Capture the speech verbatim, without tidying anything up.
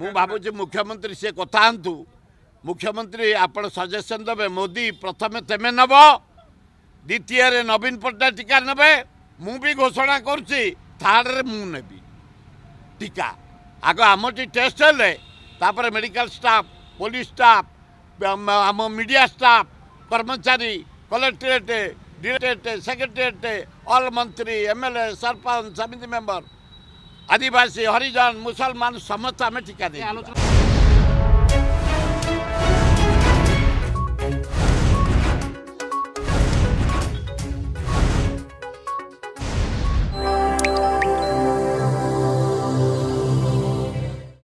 मु भावी मुख्यमंत्री से कथा आंतु मुख्यमंत्री आप सजेसन देवे मोदी प्रथम तेमे नब द्वितीय नवीन पट्टनायक टीका नबे मुझे घोषणा करुच्ची थार्ड्रे मुबी टीका आग आम टेस्ट है मेडिकल स्टाफ पुलिस स्टाफ आम मीडिया स्टाफ कर्मचारी कलेक्टरेट डिरेक्टरेट सेक्रेटेरिएट ऑल मंत्री एमएलए सरपंच समिति मेंबर आदिवासी हरिजन मुसलमान समस्त आम टीका दे।